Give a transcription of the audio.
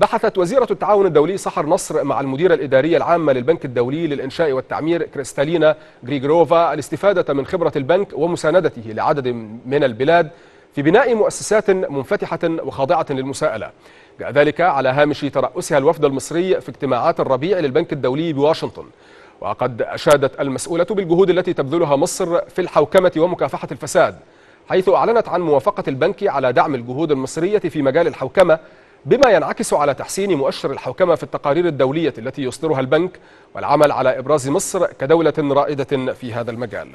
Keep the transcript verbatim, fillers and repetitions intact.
بحثت وزيرة التعاون الدولي سحر نصر مع المديرة الإدارية العامة للبنك الدولي للإنشاء والتعمير كريستالينا جريجروفا الاستفادة من خبرة البنك ومساندته لعدد من البلاد في بناء مؤسسات منفتحة وخاضعة للمساءلة. جاء ذلك على هامش ترأسها الوفد المصري في اجتماعات الربيع للبنك الدولي بواشنطن. وقد أشادت المسؤولة بالجهود التي تبذلها مصر في الحوكمة ومكافحة الفساد، حيث أعلنت عن موافقة البنك على دعم الجهود المصرية في مجال الحوكمة، بما ينعكس على تحسين مؤشر الحوكمة في التقارير الدولية التي يصدرها البنك والعمل على إبراز مصر كدولة رائدة في هذا المجال.